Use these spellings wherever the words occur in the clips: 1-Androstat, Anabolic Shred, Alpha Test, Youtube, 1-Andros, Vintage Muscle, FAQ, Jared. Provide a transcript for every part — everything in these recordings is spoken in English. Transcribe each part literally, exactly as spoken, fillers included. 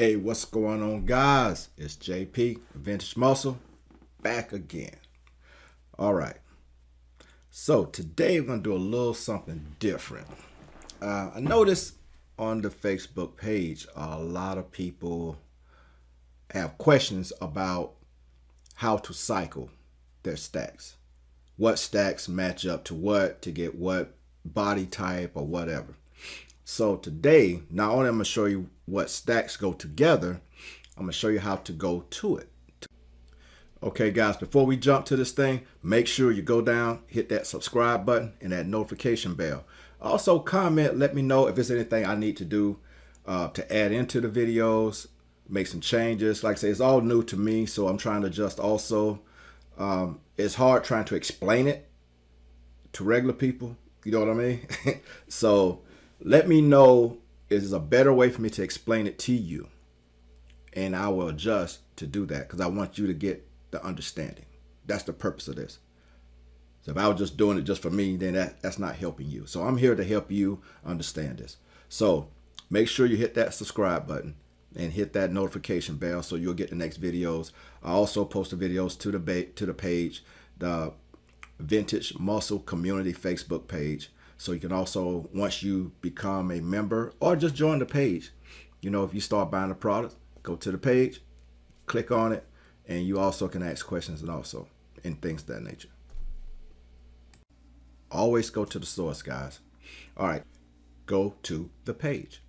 Hey, what's going on, guys? It's J P, Vintage Muscle, back again. All right, so today we're gonna do a little something different. Uh, I noticed on the Facebook page a lot of people have questions about how to cycle their stacks. What stacks match up to what to get what body type or whatever. So today, not only I'm gonna show you what stacks go together, I'm gonna show you how to go to it. Okay guys, before we jump to this thing, make sure you go down, hit that subscribe button and that notification bell. Also comment, let me know if there's anything I need to do uh, to add into the videos, make some changes. Like I say, it's all new to me, so I'm trying to adjust also. Um, it's hard trying to explain it to regular people, you know what I mean? So let me know if there's a better way for me to explain it to you, and I will adjust to do that because I want you to get the understanding. That's the purpose of this. So if I was just doing it just for me, then that, that's not helping you. So I'm here to help you understand this. So make sure you hit that subscribe button and hit that notification bell so you'll get the next videos. I also post the videos to the, to the page, the Vintage Muscle Community Facebook page. So you can also, once you become a member or just join the page, you know, if you start buying a product, go to the page, click on it, and you also can ask questions and also, and things of that nature. Always go to the source, guys. All right, go to the page,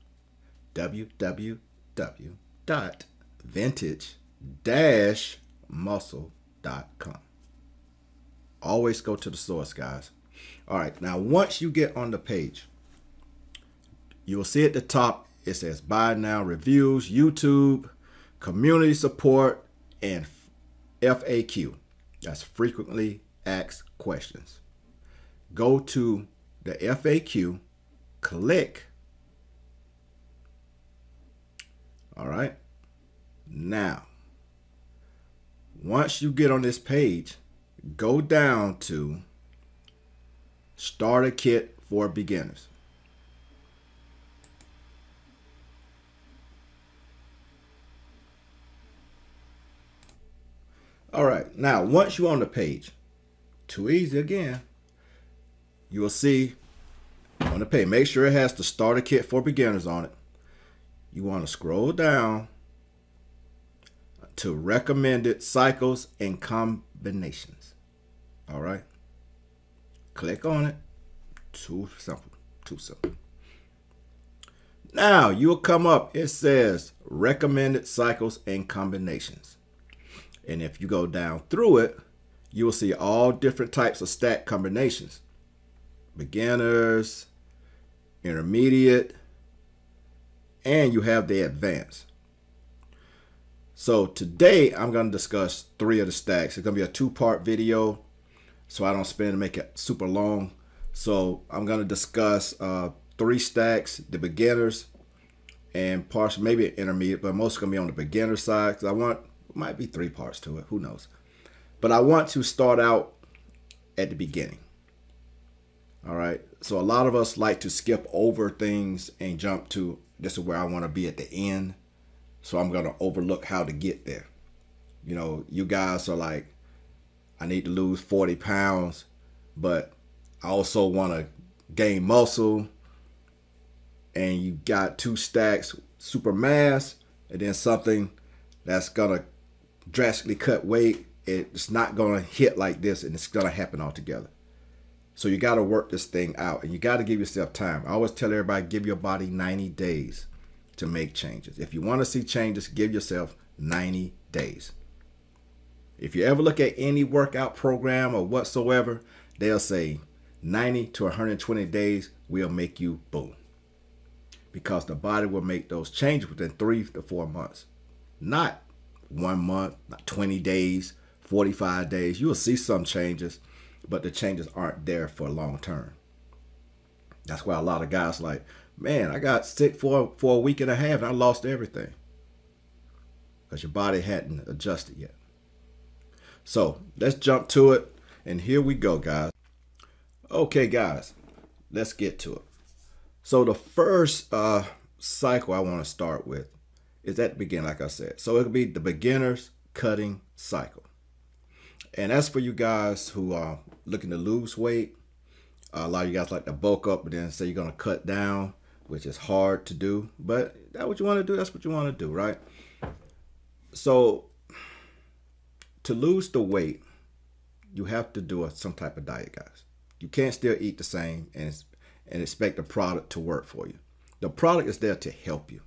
w w w dot vintage dash muscle dot com. Always go to the source, guys. All right, now once you get on the page, you will see at the top, it says buy now, reviews, YouTube, community support, and F A Q. That's frequently asked questions. Go to the F A Q, click. All right, now, once you get on this page, go down to Starter Kit for Beginners. All right, now once you're on the page, too easy again, you will see on the page, make sure it has the Starter Kit for Beginners on it. You want to scroll down to Recommended Cycles and Combinations. All right. Click on it. Too simple. Too simple. Now you'll come up. It says recommended cycles and combinations. And if you go down through it, you will see all different types of stack combinations. Beginners, intermediate, and you have the advanced. So today I'm going to discuss three of the stacks. It's going to be a two-part video, so I don't spend to make it super long. So I'm gonna discuss uh, three stacks, the beginners and partial, maybe intermediate, but most gonna be on the beginner side because I want, might be three parts to it, who knows. But I want to start out at the beginning. All right, so a lot of us like to skip over things and jump to, this is where I wanna be at the end. So I'm gonna overlook how to get there. You know, you guys are like, I need to lose forty pounds, but I also want to gain muscle. And you got two stacks, super mass, and then something that's going to drastically cut weight. It's not going to hit like this, and it's going to happen altogether. So you got to work this thing out, and you got to give yourself time. I always tell everybody, give your body ninety days to make changes. If you want to see changes, give yourself ninety days. If you ever look at any workout program or whatsoever, they'll say ninety to one hundred twenty days will make you boom. Because the body will make those changes within three to four months. Not one month, not twenty days, forty-five days. You will see some changes, but the changes aren't there for long term. That's why a lot of guys like, man, I got sick for, for a week and a half and I lost everything. Because your body hadn't adjusted yet. So let's jump to it, and here we go, guys. Okay, guys, let's get to it. So the first uh, cycle I want to start with is at the beginning, like I said. So it could be the beginner's cutting cycle. And that's for you guys who are looking to lose weight. Uh, a lot of you guys like to bulk up, but then say you're going to cut down, which is hard to do. But that's what you want to do. That's what you want to do, right? So to lose the weight, you have to do a, some type of diet, guys. You can't still eat the same and, and expect the product to work for you. The product is there to help you.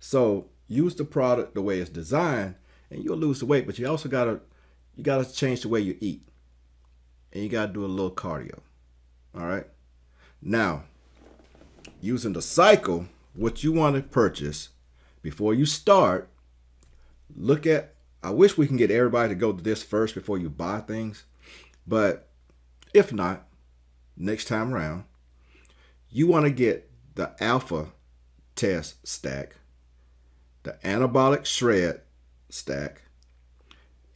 So use the product the way it's designed, and you'll lose the weight. But you also got to you got to change the way you eat, and you got to do a little cardio. All right. Now, using the cycle, what you want to purchase before you start, look at, I wish we can get everybody to go to this first before you buy things. But if not, next time around, you want to get the Alpha Test stack, the Anabolic Shred stack,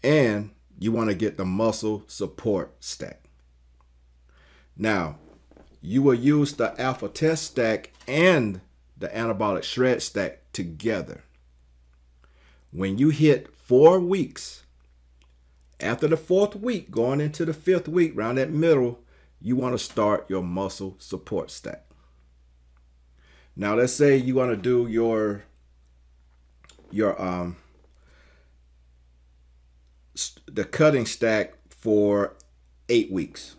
and you want to get the Muscle Support stack. Now, you will use the Alpha Test stack and the Anabolic Shred stack together. When you hit four weeks, after the fourth week, going into the fifth week, around that middle, you want to start your Muscle Support stack. Now, let's say you want to do your, your um, the cutting stack for eight weeks,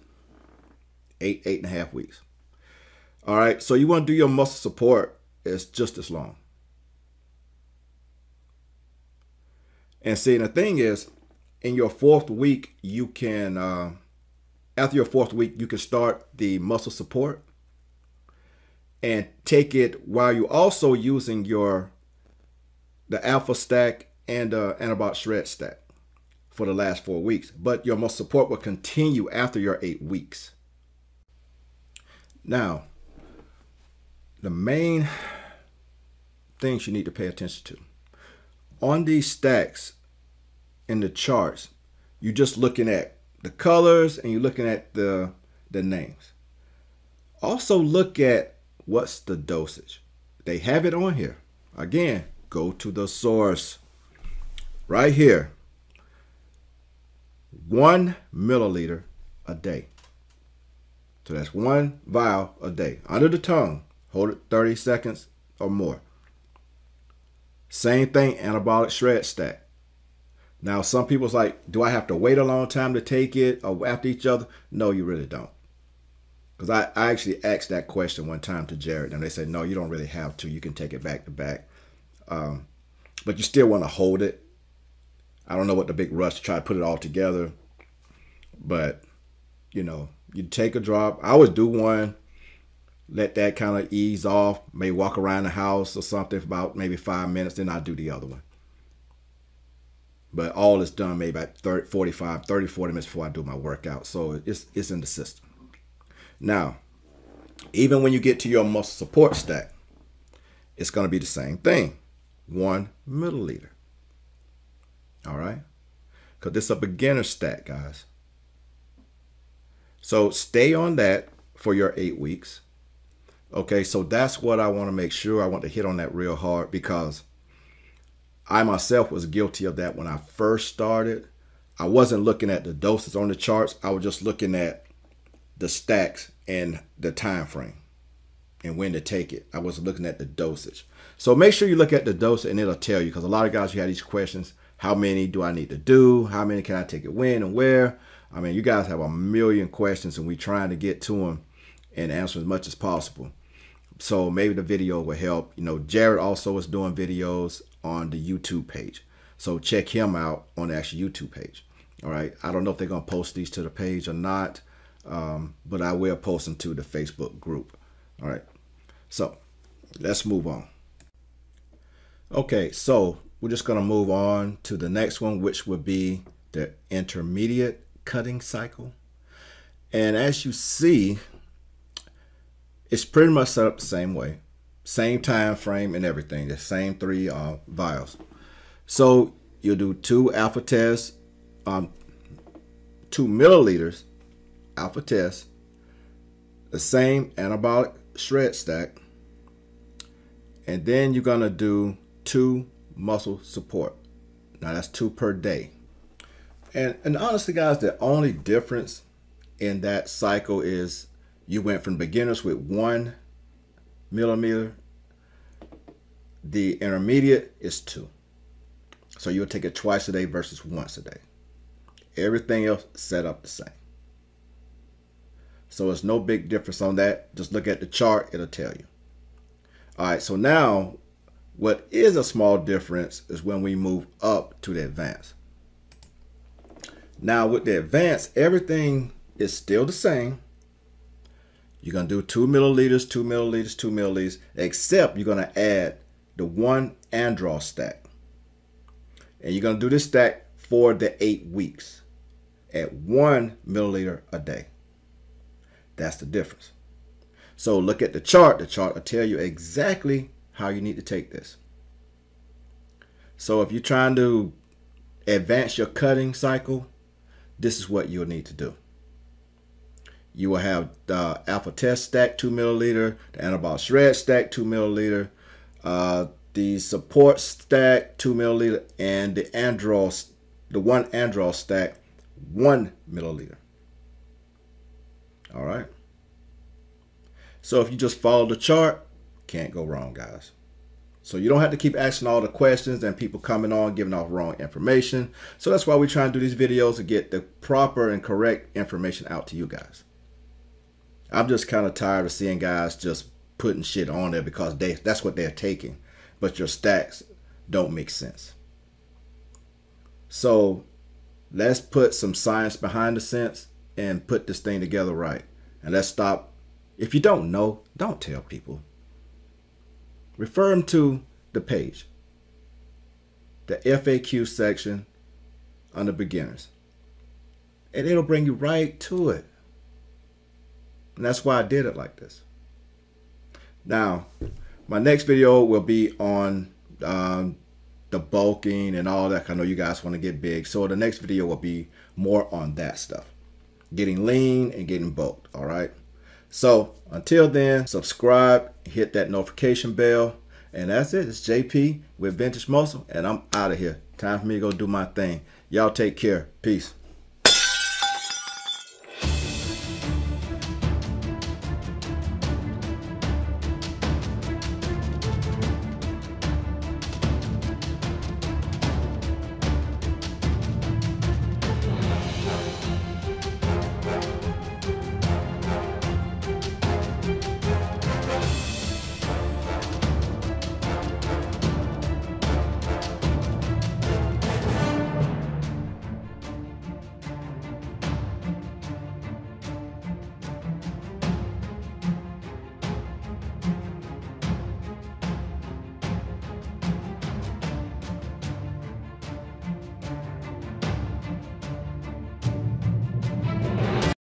eight, eight and a half weeks. All right, so you want to do your Muscle Support, it's just as long. And see, the thing is, in your fourth week, you can, uh, after your fourth week, you can start the Muscle Support and take it while you're also using your the Alpha stack and uh, Anabolic Shred stack for the last four weeks. But your Muscle Support will continue after your eight weeks. Now, the main things you need to pay attention to. On these stacks in the charts, you're just looking at the colors and you're looking at the, the names. Also look at what's the dosage. They have it on here. Again, go to the source. Right here, one milliliter a day. So that's one vial a day. Under the tongue, hold it thirty seconds or more. Same thing, Anabolic Shred stack. Now, some people's like, do I have to wait a long time to take it or after each other? No, you really don't. Because I, I actually asked that question one time to Jared, and they said, no, you don't really have to. You can take it back to back. Um, but you still want to hold it. I don't know what the big rush to try to put it all together. But, you know, you take a drop. I always do one. Let that kind of ease off. Maybe walk around the house or something for about maybe five minutes. Then I do the other one. But all is done maybe about thirty, forty-five, thirty, forty minutes before I do my workout. So it's, it's in the system. Now, even when you get to your Muscle Support stack, it's going to be the same thing. One milliliter. All right. Because this is a beginner stack, guys. So stay on that for your eight weeks. Okay, so that's what I want to make sure. I want to hit on that real hard because I myself was guilty of that when I first started. I wasn't looking at the doses on the charts. I was just looking at the stacks and the time frame and when to take it. I wasn't looking at the dosage. So make sure you look at the dose and it'll tell you, because a lot of guys, you had these questions. How many do I need to do? How many can I take it when and where? I mean, you guys have a million questions and we're trying to get to them and answer as much as possible. So maybe the video will help. You know, Jared also is doing videos on the YouTube page. So check him out on the actual YouTube page. All right. I don't know if they're going to post these to the page or not, um, but I will post them to the Facebook group. All right. So let's move on. Okay. So we're just going to move on to the next one, which would be the intermediate cutting cycle. And as you see, it's pretty much set up the same way, same time frame and everything, the same three uh, vials. So you'll do two Alpha Tests, um, two milliliters Alpha Tests, the same Anabolic Shred stack, and then you're going to do two muscle support. Now that's two per day. And, and honestly, guys, the only difference in that cycle is you went from beginners with one millimeter, the intermediate is two. So you'll take it twice a day versus once a day. Everything else set up the same. So it's no big difference on that. Just look at the chart, it'll tell you. All right, so now what is a small difference is when we move up to the advanced. Now with the advanced, everything is still the same. You're gonna do two milliliters, two milliliters, two milliliters, except you're gonna add the one Androstat. And you're gonna do this stack for the eight weeks at one milliliter a day. That's the difference. So look at the chart. The chart will tell you exactly how you need to take this. So if you're trying to advance your cutting cycle, this is what you'll need to do. You will have the Alpha Test stack two milliliter, the Anabolic Shred stack two milliliter, uh, the support stack two milliliter, and the Andros, the one Andros stack one milliliter. All right. So if you just follow the chart, can't go wrong, guys. So you don't have to keep asking all the questions and people coming on, giving off wrong information. So that's why we try and do these videos to get the proper and correct information out to you guys. I'm just kind of tired of seeing guys just putting shit on there because they that's what they're taking. But your stacks don't make sense. So let's put some science behind the sense and put this thing together right. And let's stop. If you don't know, don't tell people. Refer them to the page, the F A Q section under beginners. And it'll bring you right to it. And that's why I did it like this. Now, my next video will be on um, the bulking and all that. I know you guys want to get big. So the next video will be more on that stuff. Getting lean and getting bulked, all right? So until then, subscribe, hit that notification bell, and that's it. It's J P with Vintage Muscle, and I'm out of here. Time for me to go do my thing. Y'all take care. Peace.